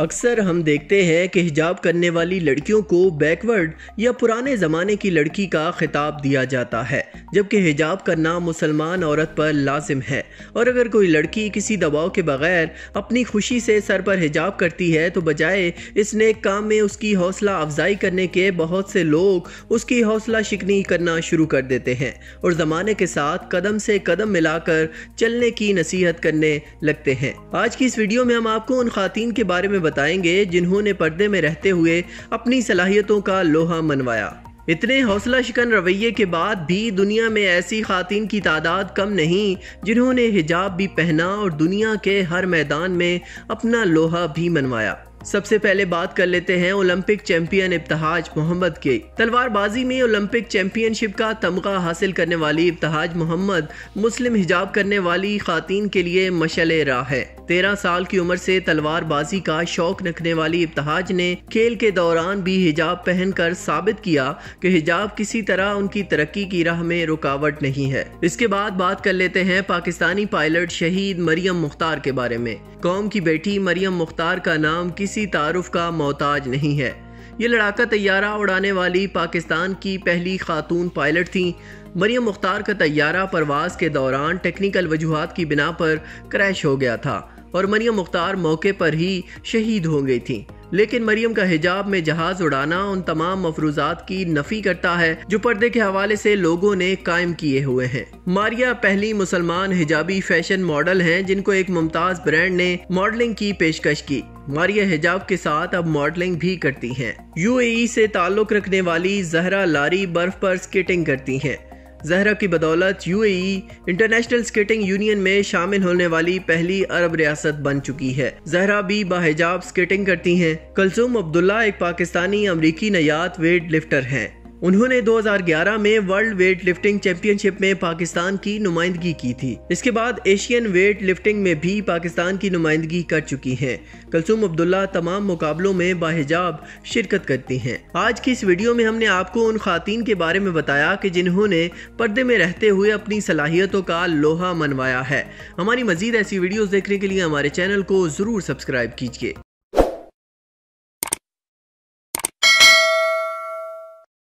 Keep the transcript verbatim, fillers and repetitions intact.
अक्सर हम देखते हैं कि हिजाब करने वाली लड़कियों को बैकवर्ड या पुराने ज़माने की लड़की का खिताब दिया जाता है, जबकि हिजाब करना मुसलमान औरत पर लाजिम है। और अगर कोई लड़की किसी दबाव के बगैर अपनी खुशी से सर पर हिजाब करती है तो बजाय इस नेक काम में उसकी हौसला अफजाई करने के बहुत से लोग उसकी हौसला शिकनी करना शुरू कर देते हैं और ज़माने के साथ कदम से कदम मिलाकर चलने की नसीहत करने लगते हैं। आज की इस वीडियो में हम आपको उन खातन के बारे में बताएंगे जिन्होंने पर्दे में रहते हुए अपनी सलाहियतों का लोहा मनवाया। इतने हौसला शिकन रवैये के बाद भी दुनिया में ऐसी खातन की तादाद कम नहीं जिन्होंने हिजाब भी पहना और दुनिया के हर मैदान में अपना लोहा भी मनवाया। सबसे पहले बात कर लेते हैं ओलंपिक चैंपियन इब्तिहाज मोहम्मद की। तलवारबाजी में ओलंपिक चैंपियनशिप का तमगा हासिल करने वाली इब्तिहाज मोहम्मद मुस्लिम हिजाब करने वाली खातन के लिए मशाले राह है। तेरह साल की उम्र से तलवारबाजी का शौक रखने वाली इब्तिहाज ने खेल के दौरान भी हिजाब पहनकर साबित किया कि हिजाब किसी तरह उनकी तरक्की की राह में रुकावट नहीं है। इसके बाद बात कर लेते हैं पाकिस्तानी पायलट शहीद मरियम मुख्तार के बारे में। कौम की बेटी मरियम मुख्तार का नाम किसी तारुफ का मोहताज नहीं है। ये लड़ाका तैयारा उड़ाने वाली पाकिस्तान की पहली खातून पायलट थीं। मरियम मुख्तार का तैयारा परवाज के दौरान टेक्निकल वजूहात की बिना पर क्रैश हो गया था और मरियम मुख्तार मौके पर ही शहीद हो गई थीं। लेकिन मरियम का हिजाब में जहाज उड़ाना उन तमाम मफरूजात की नफी करता है जो पर्दे के हवाले से लोगों ने कायम किए हुए हैं। मारिया पहली मुसलमान हिजाबी फैशन मॉडल हैं जिनको एक मुमताज ब्रांड ने मॉडलिंग की पेशकश की। मारिया हिजाब के साथ अब मॉडलिंग भी करती हैं। यूएई से ताल्लुक रखने वाली जहरा लारी बर्फ पर स्केटिंग करती हैं। जहरा की बदौलत यूएई इंटरनेशनल स्केटिंग यूनियन में शामिल होने वाली पहली अरब रियासत बन चुकी है। जहरा भी बाहिजाब स्केटिंग करती हैं। कलसूम अब्दुल्ला एक पाकिस्तानी अमरीकी नयात वेट लिफ्टर हैं। उन्होंने दो हज़ार ग्यारह में वर्ल्ड वेट लिफ्टिंग चैंपियनशिप में पाकिस्तान की नुमाइंदगी की थी। इसके बाद एशियन वेट लिफ्टिंग में भी पाकिस्तान की नुमाइंदगी कर चुकी हैं। कलसूम अब्दुल्ला तमाम मुकाबलों में बाहिजाब शिरकत करती हैं। आज की इस वीडियो में हमने आपको उन खातन के बारे में बताया कि जिन्होंने पर्दे में रहते हुए अपनी सलाहियतों का लोहा मनवाया है। हमारी मजीद ऐसी वीडियोज़ देखने के लिए हमारे चैनल को ज़रूर सब्सक्राइब कीजिए।